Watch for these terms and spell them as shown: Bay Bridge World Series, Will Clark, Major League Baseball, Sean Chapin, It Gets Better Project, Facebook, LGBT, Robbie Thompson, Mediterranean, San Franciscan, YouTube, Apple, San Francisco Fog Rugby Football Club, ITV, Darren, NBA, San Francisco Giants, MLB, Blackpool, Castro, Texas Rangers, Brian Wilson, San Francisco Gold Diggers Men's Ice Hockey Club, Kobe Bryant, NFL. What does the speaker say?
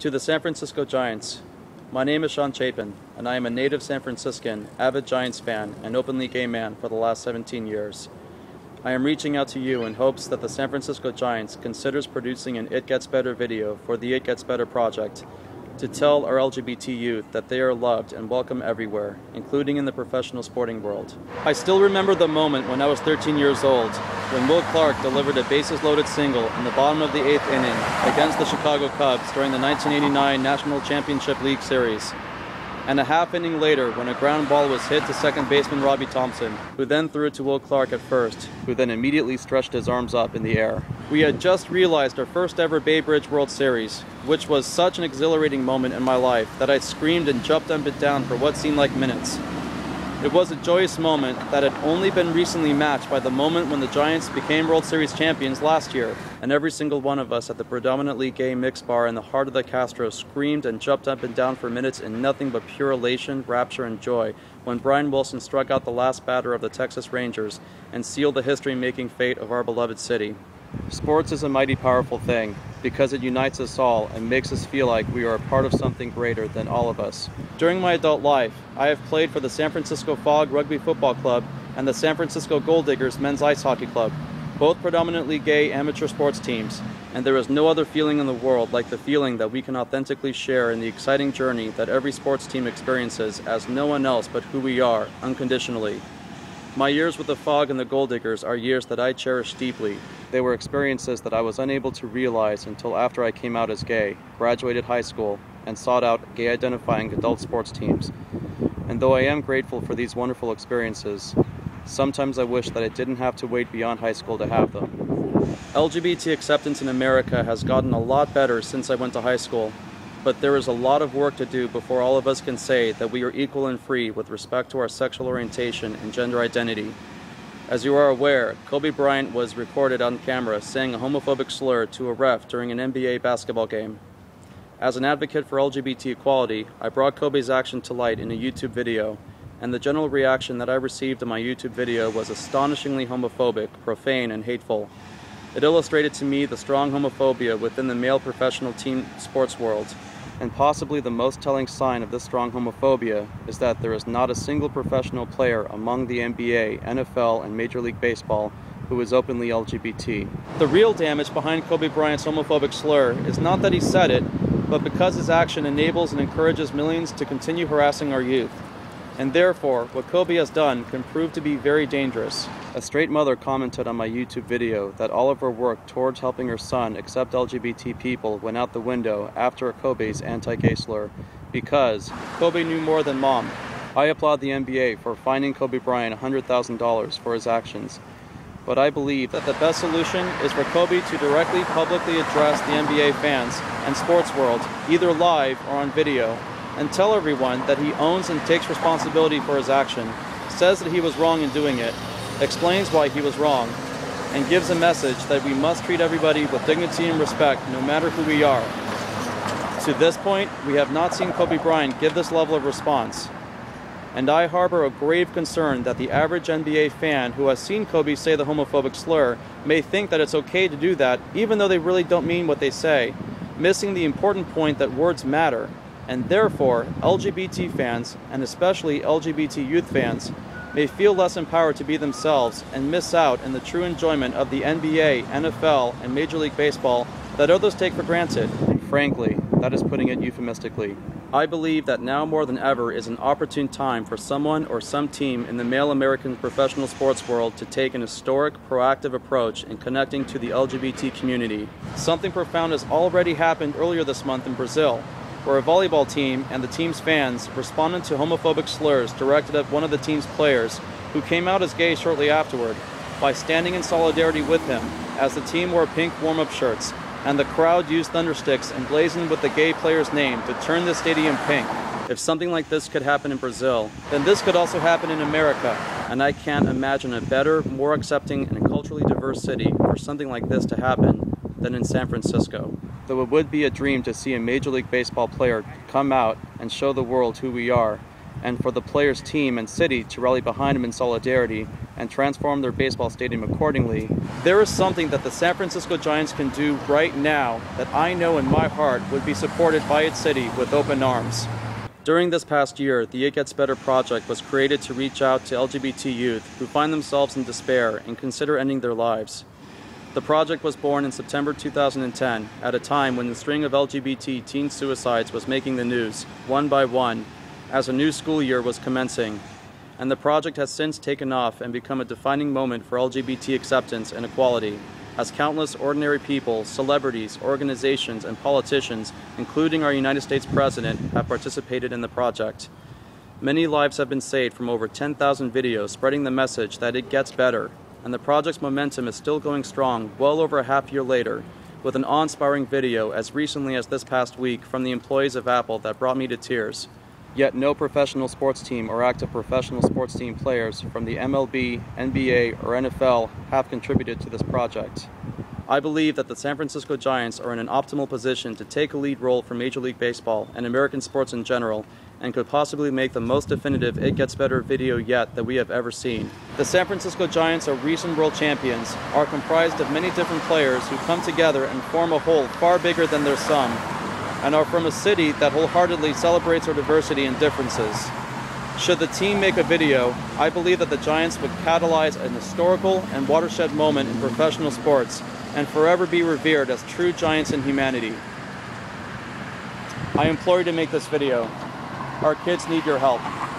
To the San Francisco Giants, my name is Sean Chapin, and I am a native San Franciscan, avid Giants fan, and openly gay man for the last 17 years. I am reaching out to you in hopes that the San Francisco Giants considers producing an It Gets Better video for the It Gets Better Project to tell our LGBT youth that they are loved and welcome everywhere, including in the professional sporting world. I still remember the moment when I was 13 years old, when Will Clark delivered a bases-loaded single in the bottom of the 8th inning against the Chicago Cubs during the 1989 National Championship League Series. And a half inning later, when a ground ball was hit to second baseman Robbie Thompson, who then threw it to Will Clark at first, who then immediately stretched his arms up in the air. We had just realized our first ever Bay Bridge World Series, which was such an exhilarating moment in my life that I screamed and jumped up and down for what seemed like minutes. It was a joyous moment that had only been recently matched by the moment when the Giants became World Series champions last year, and every single one of us at the predominantly gay mix bar in the heart of the Castro screamed and jumped up and down for minutes in nothing but pure elation, rapture, and joy when Brian Wilson struck out the last batter of the Texas Rangers and sealed the history-making fate of our beloved city. Sports is a mighty powerful thing because it unites us all and makes us feel like we are a part of something greater than all of us. During my adult life, I have played for the San Francisco Fog Rugby Football Club and the San Francisco Gold Diggers Men's Ice Hockey Club, both predominantly gay amateur sports teams, and there is no other feeling in the world like the feeling that we can authentically share in the exciting journey that every sports team experiences as no one else but who we are, unconditionally. My years with the Fog and the Gold Diggers are years that I cherish deeply. They were experiences that I was unable to realize until after I came out as gay, graduated high school, and sought out gay-identifying adult sports teams. And though I am grateful for these wonderful experiences, sometimes I wish that I didn't have to wait beyond high school to have them. LGBT acceptance in America has gotten a lot better since I went to high school, but there is a lot of work to do before all of us can say that we are equal and free with respect to our sexual orientation and gender identity. As you are aware, Kobe Bryant was recorded on camera saying a homophobic slur to a ref during an NBA basketball game. As an advocate for LGBT equality, I brought Kobe's action to light in a YouTube video, and the general reaction that I received in my YouTube video was astonishingly homophobic, profane, and hateful. It illustrated to me the strong homophobia within the male professional team sports world. And possibly the most telling sign of this strong homophobia is that there is not a single professional player among the NBA, NFL, and Major League Baseball who is openly LGBT. The real damage behind Kobe Bryant's homophobic slur is not that he said it, but because his action enables and encourages millions to continue harassing our youth. And therefore, what Kobe has done can prove to be very dangerous. A straight mother commented on my YouTube video that all of her work towards helping her son accept LGBT people went out the window after Kobe's anti-gay slur, because Kobe knew more than mom. I applaud the NBA for fining Kobe Bryant $100,000 for his actions, but I believe that the best solution is for Kobe to directly publicly address the NBA fans and sports world, either live or on video, and tell everyone that he owns and takes responsibility for his action, says that he was wrong in doing it, explains why he was wrong, and gives a message that we must treat everybody with dignity and respect, no matter who we are. To this point, we have not seen Kobe Bryant give this level of response, and I harbor a grave concern that the average NBA fan who has seen Kobe say the homophobic slur may think that it's okay to do that, even though they really don't mean what they say, missing the important point that words matter. And therefore, LGBT fans, and especially LGBT youth fans, may feel less empowered to be themselves and miss out in the true enjoyment of the NBA, NFL, and Major League Baseball that others take for granted. And frankly, that is putting it euphemistically. I believe that now more than ever is an opportune time for someone or some team in the male American professional sports world to take an historic, proactive approach in connecting to the LGBT community. Something profound has already happened earlier this month in Brazil, where a volleyball team and the team's fans responded to homophobic slurs directed at one of the team's players, who came out as gay shortly afterward, by standing in solidarity with him, as the team wore pink warm-up shirts, and the crowd used thundersticks emblazoned with the gay player's name to turn the stadium pink. If something like this could happen in Brazil, then this could also happen in America, and I can't imagine a better, more accepting, and culturally diverse city for something like this to happen than in San Francisco. Though it would be a dream to see a Major League Baseball player come out and show the world who we are, and for the player's team and city to rally behind him in solidarity and transform their baseball stadium accordingly. There is something that the San Francisco Giants can do right now that I know in my heart would be supported by its city with open arms. During this past year, the It Gets Better Project was created to reach out to LGBT youth who find themselves in despair and consider ending their lives. The project was born in September 2010, at a time when the string of LGBT teen suicides was making the news, one by one, as a new school year was commencing. And the project has since taken off and become a defining moment for LGBT acceptance and equality, as countless ordinary people, celebrities, organizations, and politicians, including our United States President, have participated in the project. Many lives have been saved from over 10,000 videos spreading the message that it gets better, and the project's momentum is still going strong well over a half year later, with an awe-inspiring video as recently as this past week from the employees of Apple that brought me to tears. Yet no professional sports team or active professional sports team players from the MLB, NBA, or NFL have contributed to this project. I believe that the San Francisco Giants are in an optimal position to take a lead role for Major League Baseball and American sports in general, and could possibly make the most definitive It Gets Better video yet that we have ever seen. The San Francisco Giants are recent world champions, are comprised of many different players who come together and form a whole far bigger than their sum, and are from a city that wholeheartedly celebrates our diversity and differences. Should the team make a video, I believe that the Giants would catalyze an historical and watershed moment in professional sports and forever be revered as true giants in humanity. I implore you to make this video. Our kids need your help.